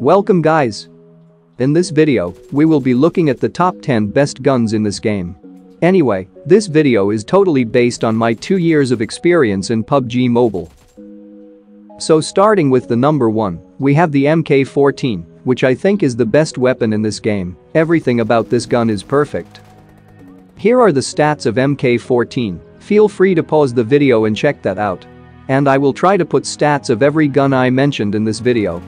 Welcome guys! In this video, we will be looking at the top 10 best guns in this game. Anyway, this video is totally based on my 2 years of experience in PUBG Mobile. So starting with the number 1, we have the MK14, which I think is the best weapon in this game. Everything about this gun is perfect. Here are the stats of MK14, feel free to pause the video and check that out. And I will try to put stats of every gun I mentioned in this video.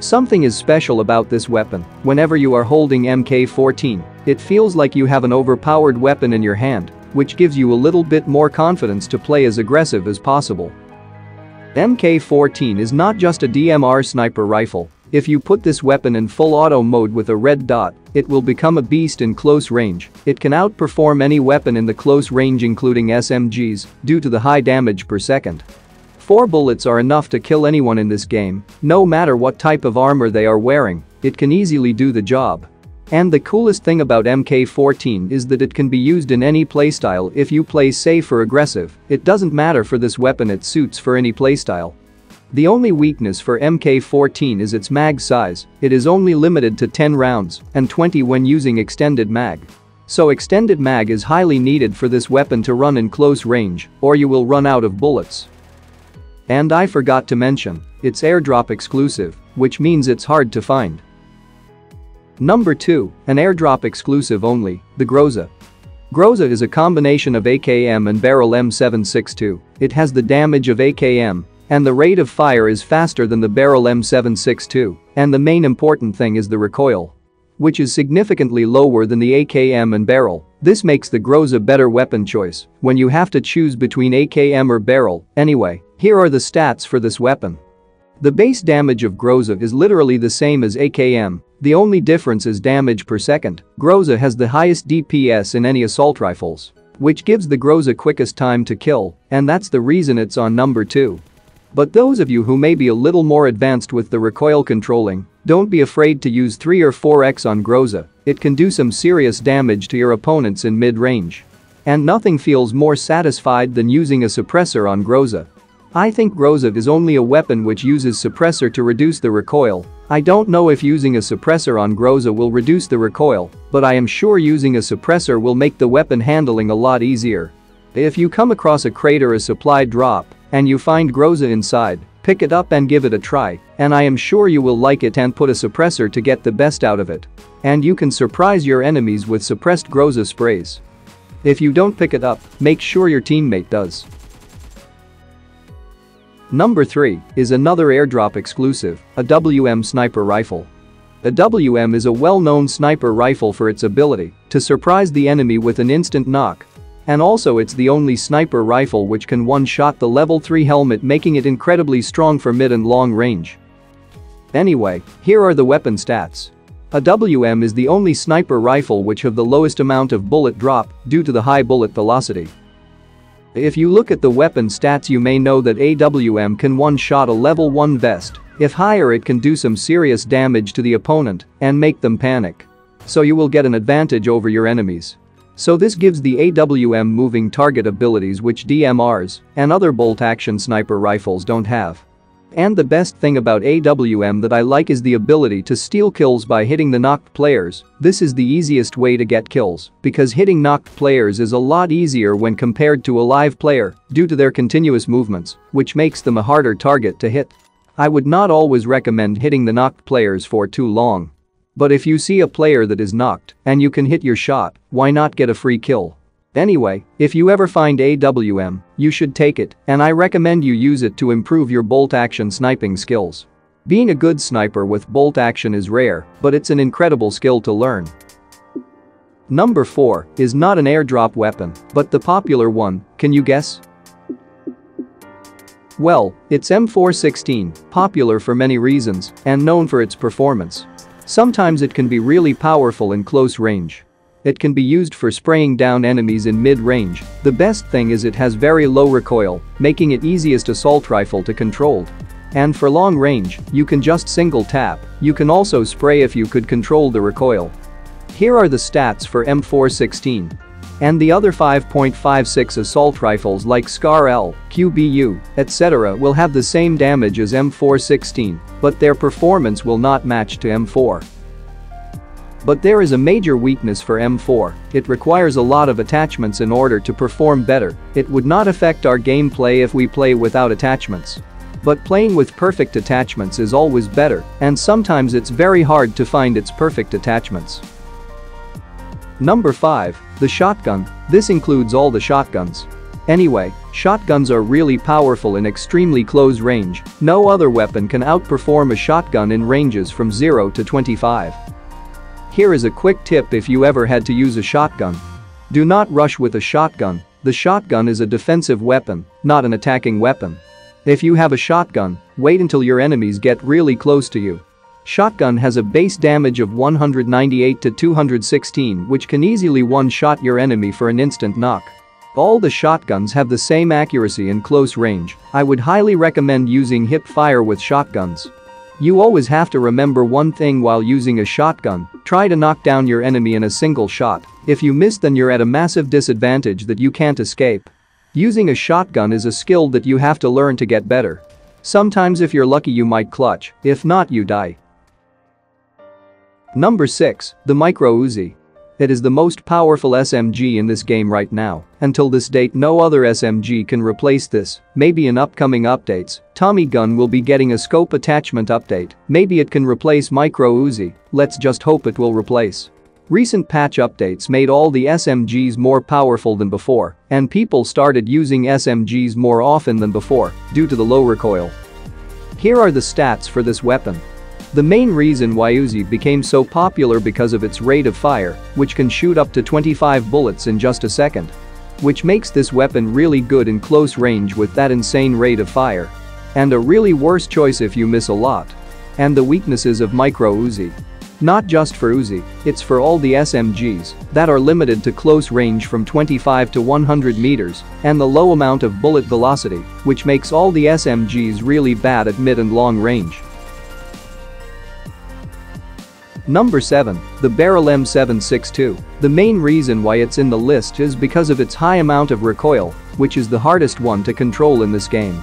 Something is special about this weapon. Whenever you are holding MK14, it feels like you have an overpowered weapon in your hand, which gives you a little bit more confidence to play as aggressive as possible. MK14 is not just a DMR sniper rifle. If you put this weapon in full auto mode with a red dot, it will become a beast in close range. It can outperform any weapon in the close range, including SMGs, due to the high damage per second. 4 bullets are enough to kill anyone in this game, no matter what type of armor they are wearing, it can easily do the job. And the coolest thing about MK14 is that it can be used in any playstyle. If you play safe or aggressive, it doesn't matter for this weapon, it suits for any playstyle. The only weakness for MK14 is its mag size, it is only limited to 10 rounds and 20 when using extended mag. So extended mag is highly needed for this weapon to run in close range, or you will run out of bullets. And I forgot to mention, it's airdrop exclusive, which means it's hard to find. Number 2, an airdrop exclusive only, the Groza. Groza is a combination of AKM and Beryl M762, it has the damage of AKM, and the rate of fire is faster than the Beryl M762, and the main important thing is the recoil, which is significantly lower than the AKM and Beryl. This makes the Groza better weapon choice when you have to choose between AKM or Beryl. Anyway, here are the stats for this weapon. The base damage of Groza is literally the same as AKM, the only difference is damage per second. Groza has the highest DPS in any assault rifles, which gives the Groza quickest time to kill, and that's the reason it's on number 2. But those of you who may be a little more advanced with the recoil controlling, don't be afraid to use 3 or 4x on Groza, it can do some serious damage to your opponents in mid-range. And nothing feels more satisfied than using a suppressor on Groza. I think Groza is only a weapon which uses suppressor to reduce the recoil. I don't know if using a suppressor on Groza will reduce the recoil, but I am sure using a suppressor will make the weapon handling a lot easier. If you come across a crate or a supply drop, and you find Groza inside, pick it up and give it a try, and I am sure you will like it and put a suppressor to get the best out of it. And you can surprise your enemies with suppressed Groza sprays. If you don't pick it up, make sure your teammate does. Number 3 is another airdrop exclusive, AWM sniper rifle. AWM is a well-known sniper rifle for its ability to surprise the enemy with an instant knock. And also it's the only sniper rifle which can one-shot the level 3 helmet, making it incredibly strong for mid and long range. Anyway, here are the weapon stats. AWM is the only sniper rifle which have the lowest amount of bullet drop due to the high bullet velocity. If you look at the weapon stats, you may know that AWM can one-shot a level 1 vest. If higher, it can do some serious damage to the opponent and make them panic. So you will get an advantage over your enemies. So this gives the AWM moving target abilities which DMRs and other bolt-action sniper rifles don't have. And the best thing about AWM that I like is the ability to steal kills by hitting the knocked players. This is the easiest way to get kills, because hitting knocked players is a lot easier when compared to a live player due to their continuous movements, which makes them a harder target to hit. I would not always recommend hitting the knocked players for too long. But if you see a player that is knocked and you can hit your shot, why not get a free kill? Anyway, if you ever find AWM, you should take it, and I recommend you use it to improve your bolt-action sniping skills. Being a good sniper with bolt-action is rare, but it's an incredible skill to learn. Number 4 is not an airdrop weapon, but the popular one, can you guess? Well, it's M416, popular for many reasons and known for its performance. Sometimes it can be really powerful in close range. It can be used for spraying down enemies in mid-range. The best thing is it has very low recoil, making it easiest assault rifle to control. And for long range, you can just single tap. You can also spray if you could control the recoil. Here are the stats for M416. and the other 5.56 assault rifles like SCAR-L, QBU, etc. will have the same damage as M416, but their performance will not match to M4. But there is a major weakness for M4, it requires a lot of attachments in order to perform better. It would not affect our gameplay if we play without attachments. But playing with perfect attachments is always better, and sometimes it's very hard to find its perfect attachments. Number 5, the shotgun. This includes all the shotguns. Anyway, shotguns are really powerful in extremely close range. No other weapon can outperform a shotgun in ranges from 0 to 25. Here is a quick tip if you ever had to use a shotgun. Do not rush with a shotgun. The shotgun is a defensive weapon, not an attacking weapon. If you have a shotgun, wait until your enemies get really close to you. Shotgun has a base damage of 198 to 216, which can easily one-shot your enemy for an instant knock. All the shotguns have the same accuracy in close range. I would highly recommend using hip fire with shotguns. You always have to remember one thing while using a shotgun, try to knock down your enemy in a single shot. If you miss, then you're at a massive disadvantage that you can't escape. Using a shotgun is a skill that you have to learn to get better. Sometimes if you're lucky you might clutch, if not you die. Number 6, the Micro Uzi. It is the most powerful SMG in this game right now. Until this date no other SMG can replace this. Maybe in upcoming updates, Tommy Gun will be getting a scope attachment update, maybe it can replace Micro Uzi, let's just hope it will replace. Recent patch updates made all the SMGs more powerful than before, and people started using SMGs more often than before due to the low recoil. Here are the stats for this weapon. The main reason why Uzi became so popular because of its rate of fire, which can shoot up to 25 bullets in just a second. Which makes this weapon really good in close range with that insane rate of fire. And a really worse choice if you miss a lot. And the weaknesses of Micro Uzi. Not just for Uzi, it's for all the SMGs that are limited to close range from 25 to 100 meters and the low amount of bullet velocity, which makes all the SMGs really bad at mid and long range. Number 7, the Beryl M762. The main reason why it's in the list is because of its high amount of recoil, which is the hardest one to control in this game.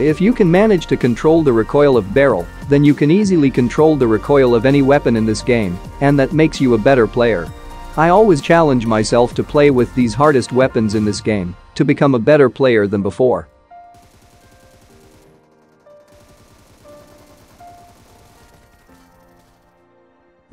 If you can manage to control the recoil of Beryl, then you can easily control the recoil of any weapon in this game, and that makes you a better player. I always challenge myself to play with these hardest weapons in this game to become a better player than before.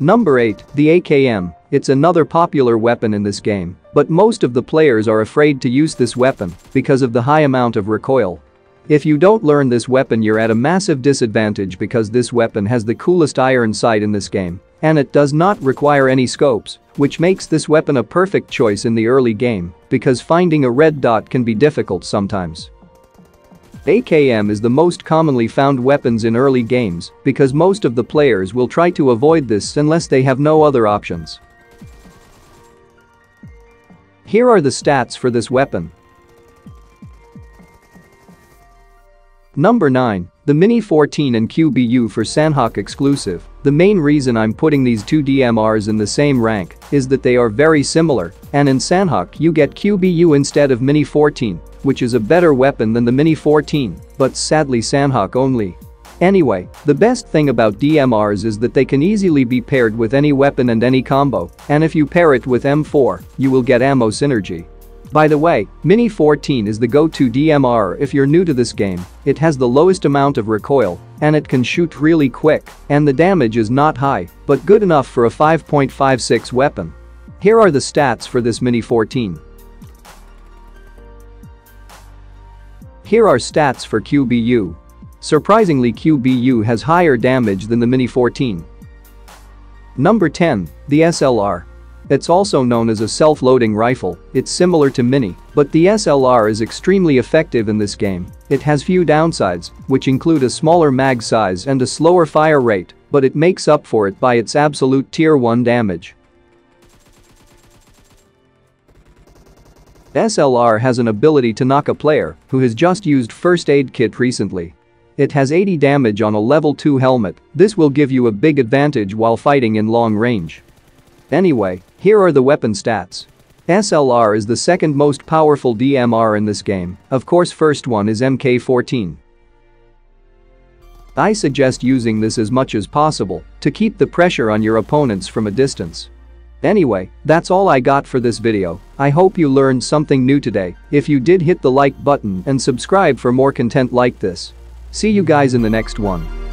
Number 8, the AKM. It's another popular weapon in this game, but most of the players are afraid to use this weapon because of the high amount of recoil. If you don't learn this weapon you're at a massive disadvantage because this weapon has the coolest iron sight in this game, and it does not require any scopes, which makes this weapon a perfect choice in the early game because finding a red dot can be difficult sometimes. AKM is the most commonly found weapons in early games because most of the players will try to avoid this unless they have no other options. Here are the stats for this weapon. Number 9, the Mini 14 and QBU for Sanhok exclusive. The main reason I'm putting these two DMRs in the same rank is that they are very similar, and in Sanhok you get QBU instead of Mini 14, which is a better weapon than the Mini 14, but sadly Sanhok only. Anyway, the best thing about DMRs is that they can easily be paired with any weapon and any combo, and if you pair it with M4, you will get ammo synergy. By the way, Mini 14 is the go-to DMR if you're new to this game, it has the lowest amount of recoil, and it can shoot really quick, and the damage is not high, but good enough for a 5.56 weapon. Here are the stats for this Mini 14. Here are stats for QBU. Surprisingly, QBU has higher damage than the Mini 14. Number 10, the SLR. It's also known as a self-loading rifle, it's similar to Mini, but the SLR is extremely effective in this game. It has few downsides, which include a smaller mag size and a slower fire rate, but it makes up for it by its absolute tier 1 damage. SLR has an ability to knock a player who has just used first aid kit recently. It has 80 damage on a level 2 helmet, this will give you a big advantage while fighting in long range. Anyway, Here are the weapon stats. SLR is the second most powerful DMR in this game, of course first one is MK14. I suggest using this as much as possible to keep the pressure on your opponents from a distance. Anyway, that's all I got for this video, I hope you learned something new today. If you did, hit the like button and subscribe for more content like this. See you guys in the next one.